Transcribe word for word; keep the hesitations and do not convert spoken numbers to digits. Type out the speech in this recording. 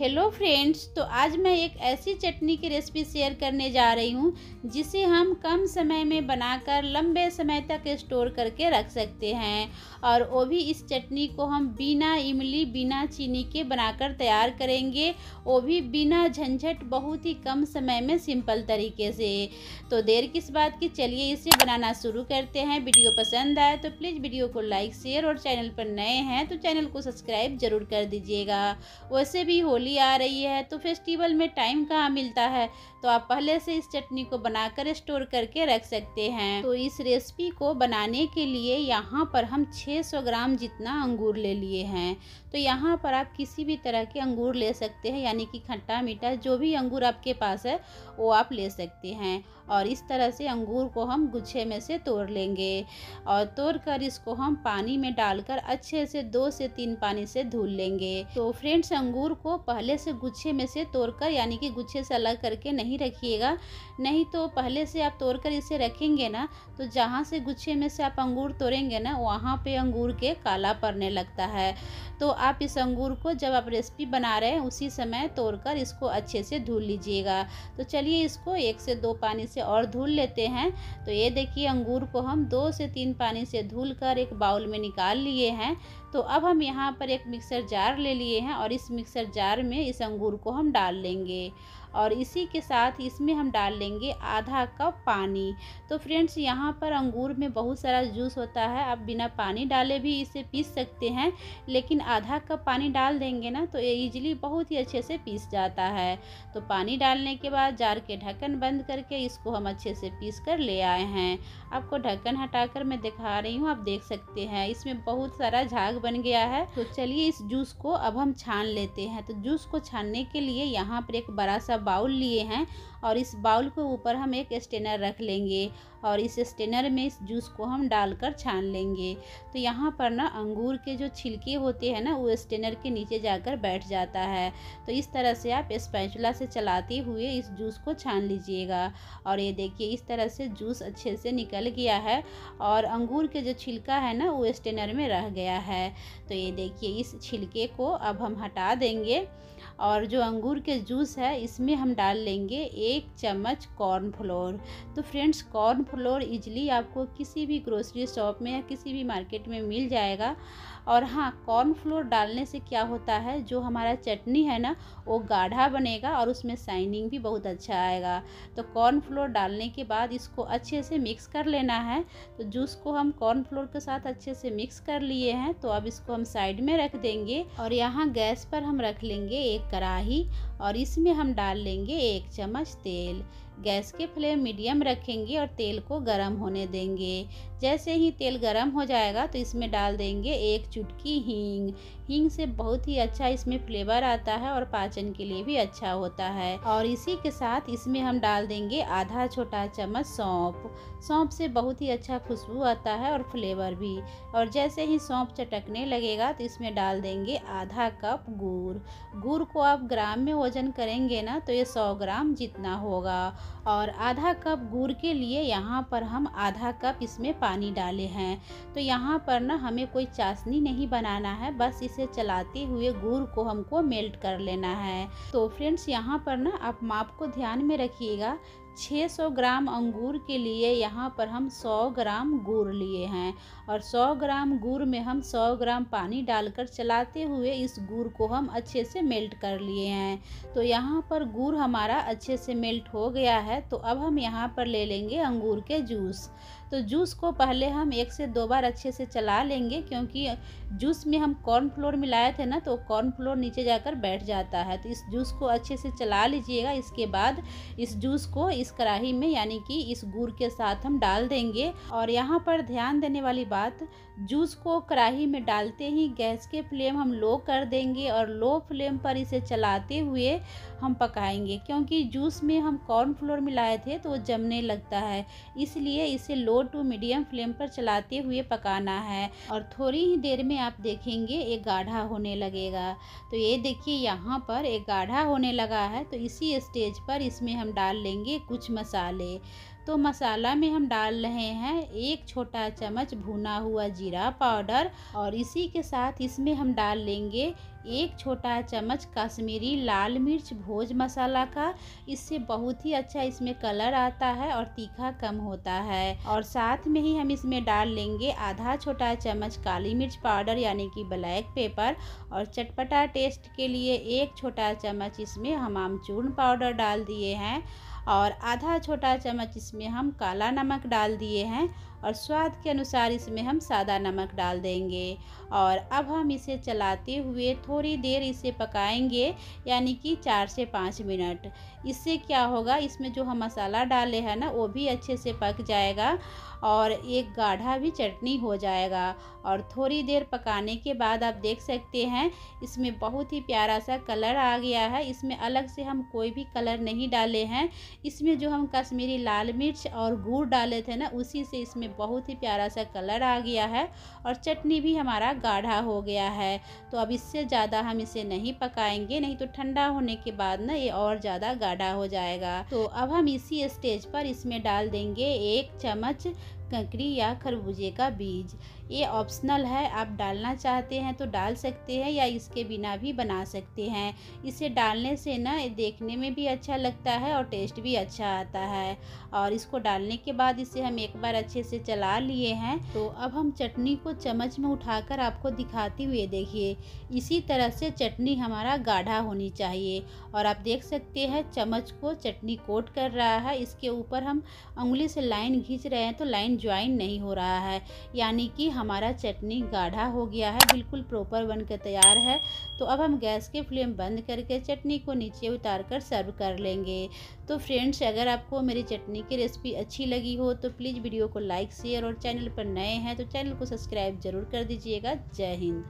Hello friends, तो आज मैं एक ऐसी चटनी की रेसिपी शेयर करने जा रही हूँ जिसे हम कम समय में बनाकर लंबे समय तक स्टोर करके रख सकते हैं। और वो भी इस चटनी को हम बिना इमली बिना चीनी के बनाकर तैयार करेंगे, वो भी बिना झंझट बहुत ही कम समय में सिंपल तरीके से। तो देर किस बात की, चलिए इसे बनाना शुरू करते हैं। वीडियो पसंद आए तो प्लीज़ वीडियो को लाइक शेयर और चैनल पर नए हैं तो चैनल को सब्सक्राइब ज़रूर कर दीजिएगा। वैसे भी होली आ रही है तो फेस्टिवल में टाइम कहाँ मिलता है, तो आप पहले से इस चटनी को बनाकर स्टोर करके रख सकते हैं। तो इस रेसिपी को बनाने के लिए यहाँ पर हम छह सौ ग्राम जितना अंगूर ले लिए हैं। तो यहाँ पर आप किसी भी तरह के अंगूर ले सकते हैं, यानी कि खट्टा मीठा जो भी अंगूर आपके पास है वो आप ले सकते हैं। और इस तरह से अंगूर को हम गुच्छे में से तोड़ लेंगे और तोड़ कर इसको हम पानी में डालकर अच्छे से दो से तीन पानी से धुल लेंगे। तो फ्रेंड्स, अंगूर को पहले से गुच्छे में से तोड़कर, यानी कि गुच्छे से अलग करके नहीं रखिएगा, नहीं तो पहले से आप तोड़कर इसे रखेंगे ना तो जहाँ से गुच्छे में से आप अंगूर तोड़ेंगे ना वहाँ पे अंगूर के काला पड़ने लगता है। तो आप इस अंगूर को जब आप रेसिपी बना रहे हैं उसी समय तोड़कर इसको अच्छे से धुल लीजिएगा। तो चलिए इसको एक से दो पानी से और धुल लेते हैं। तो ये देखिए, अंगूर को हम दो से तीन पानी से धुल कर एक बाउल में निकाल लिए हैं। तो अब हम यहाँ पर एक मिक्सर जार ले लिए हैं और इस मिक्सर जार में इस अंगूर को हम डाल लेंगे और इसी के साथ इसमें हम डाल लेंगे आधा कप पानी। तो फ्रेंड्स, यहाँ पर अंगूर में बहुत सारा जूस होता है, आप बिना पानी डाले भी इसे पीस सकते हैं, लेकिन आधा कप पानी डाल देंगे ना तो ये इजीली बहुत ही अच्छे से पीस जाता है। तो पानी डालने के बाद जार के ढक्कन बंद करके इसको हम अच्छे से पीस कर ले आए हैं। आपको ढक्कन हटा कर मैं दिखा रही हूँ, आप देख सकते हैं इसमें बहुत सारा झाग बन गया है। तो चलिए इस जूस को अब हम छान लेते हैं। तो जूस को छानने के लिए यहाँ पर एक बड़ा सा बाउल लिए हैं और इस बाउल के ऊपर हम एक स्ट्रेनर रख लेंगे और इस स्ट्रेनर में इस जूस को हम डालकर छान लेंगे। तो यहाँ पर ना अंगूर के जो छिलके होते हैं ना वो स्ट्रेनर के नीचे जाकर बैठ जाता है। तो इस तरह से आप स्पैचुला से चलाते हुए इस जूस को छान लीजिएगा। और ये देखिए, इस तरह से जूस अच्छे से निकल गया है और अंगूर के जो छिलका है ना वो स्ट्रेनर में रह गया है। तो ये देखिए, इस छिलके को अब हम हटा देंगे और जो अंगूर के जूस है इसमें हम डाल लेंगे एक चम्मच कॉर्नफ्लोर। तो फ्रेंड्स, कॉर्नफ्लोर इजली आपको किसी भी ग्रोसरी शॉप में या किसी भी मार्केट में मिल जाएगा। और हाँ, कॉर्नफ्लोर डालने से क्या होता है, जो हमारा चटनी है ना वो गाढ़ा बनेगा और उसमें शाइनिंग भी बहुत अच्छा आएगा। तो कॉर्नफ्लोर डालने के बाद इसको अच्छे से मिक्स कर लेना है। तो जूस को हम कॉर्नफ्लोर के साथ अच्छे से मिक्स कर लिए हैं। तो अब इसको हम साइड में रख देंगे और यहाँ गैस पर हम रख लेंगे एक कढ़ाही और इसमें हम डाल लेंगे एक चम्मच तेल। गैस के फ्लेम मीडियम रखेंगे और तेल को गरम होने देंगे। जैसे ही तेल गरम हो जाएगा तो इसमें डाल देंगे एक चुटकी हींग। हींग से बहुत ही अच्छा इसमें फ्लेवर आता है और पाचन के लिए भी अच्छा होता है। और इसी के साथ इसमें हम डाल देंगे आधा छोटा चम्मच सौंफ। सौंफ से बहुत ही अच्छा खुशबू आता है और फ्लेवर भी। और जैसे ही सौंफ चटकने लगेगा तो इसमें डाल देंगे आधा कप गुड़। गुड़ को आप ग्राम में वजन करेंगे ना तो ये सौ ग्राम जितना होगा। और आधा कप गुड़ के लिए यहाँ पर हम आधा कप इसमें पानी डाले हैं। तो यहाँ पर ना हमें कोई चाशनी नहीं बनाना है, बस इसे चलाते हुए गुड़ को हमको मेल्ट कर लेना है। तो फ्रेंड्स, यहाँ पर ना आप माप को ध्यान में रखिएगा। छह सौ ग्राम अंगूर के लिए यहाँ पर हम सौ ग्राम गुड़ लिए हैं और सौ ग्राम गुड़ में हम सौ ग्राम पानी डालकर चलाते हुए इस गुड़ को हम अच्छे से मेल्ट कर लिए हैं। तो यहाँ पर गुड़ हमारा अच्छे से मेल्ट हो गया है। तो अब हम यहाँ पर ले लेंगे अंगूर के जूस। तो जूस को पहले हम एक से दो बार अच्छे से चला लेंगे, क्योंकि जूस में हम कॉर्नफ्लोर मिलाए थे ना तो कॉर्नफ्लोर नीचे जाकर बैठ जाता है। तो इस जूस को अच्छे से चला लीजिएगा। इसके बाद इस जूस को इस कढ़ाई में, यानी कि इस गुड़ के साथ हम डाल देंगे। और यहाँ पर ध्यान देने वाली बात, जूस को कढ़ाई में डालते ही गैस के फ्लेम हम लो कर देंगे और लो फ्लेम पर इसे चलाते हुए हम पकाएंगे, क्योंकि जूस में हम कॉर्नफ्लोर मिलाए थे तो वो जमने लगता है, इसलिए इसे लो टू मीडियम फ्लेम पर चलाते हुए पकाना है। और थोड़ी ही देर में आप देखेंगे ये गाढ़ा होने लगेगा। तो ये देखिए, यहाँ पर एक गाढ़ा होने लगा है। तो इसी स्टेज पर इसमें हम डाल लेंगे कुछ मसाले। तो मसाला में हम डाल रहे हैं एक छोटा चम्मच भुना हुआ जीरा पाउडर और इसी के साथ इसमें हम डाल लेंगे एक छोटा चम्मच कश्मीरी लाल मिर्च भोज मसाला का। इससे बहुत ही अच्छा इसमें कलर आता है और तीखा कम होता है। और साथ में ही हम इसमें डाल लेंगे आधा छोटा चम्मच काली मिर्च पाउडर यानी कि ब्लैक पेपर और चटपटा टेस्ट के लिए एक छोटा चम्मच इसमें हम आमचूर्ण पाउडर डाल दिए हैं और आधा छोटा चम्मच इसमें हम काला नमक डाल दिए हैं और स्वाद के अनुसार इसमें हम सादा नमक डाल देंगे। और अब हम इसे चलाते हुए थोड़ी देर इसे पकाएंगे यानी कि चार से पाँच मिनट। इससे क्या होगा, इसमें जो हम मसाला डाले हैं ना वो भी अच्छे से पक जाएगा और एक गाढ़ा भी चटनी हो जाएगा। और थोड़ी देर पकाने के बाद आप देख सकते हैं इसमें बहुत ही प्यारा सा कलर आ गया है। इसमें अलग से हम कोई भी कलर नहीं डाले हैं। इसमें जो हम कश्मीरी लाल मिर्च और गुड़ डाले थे ना उसी से इसमें बहुत ही प्यारा सा कलर आ गया है और चटनी भी हमारा गाढ़ा हो गया है। तो अब इससे ज़्यादा हम इसे नहीं पकाएंगे, नहीं तो ठंडा होने के बाद ना ये और ज़्यादा गाढ़ा हो जाएगा। तो अब हम इसी स्टेज पर इसमें डाल देंगे एक चम्मच ककड़ी या खरबूजे का बीज। ये ऑप्शनल है, आप डालना चाहते हैं तो डाल सकते हैं या इसके बिना भी बना सकते हैं। इसे डालने से ना देखने में भी अच्छा लगता है और टेस्ट भी अच्छा आता है। और इसको डालने के बाद इसे हम एक बार अच्छे से चला लिए हैं। तो अब हम चटनी को चम्मच में उठाकर आपको दिखाते हुए देखिए। इसी तरह से चटनी हमारा गाढ़ा होनी चाहिए और आप देख सकते हैं चम्मच को चटनी कोट कर रहा है। इसके ऊपर हम उंगली से लाइन खींच रहे हैं तो लाइन ज्वाइन नहीं हो रहा है, यानी कि हमारा चटनी गाढ़ा हो गया है, बिल्कुल प्रॉपर बनकर तैयार है। तो अब हम गैस के फ्लेम बंद करके चटनी को नीचे उतारकर सर्व कर लेंगे। तो फ्रेंड्स, अगर आपको मेरी चटनी की रेसिपी अच्छी लगी हो तो प्लीज़ वीडियो को लाइक शेयर और चैनल पर नए हैं तो चैनल को सब्सक्राइब जरूर कर दीजिएगा। जय हिंद।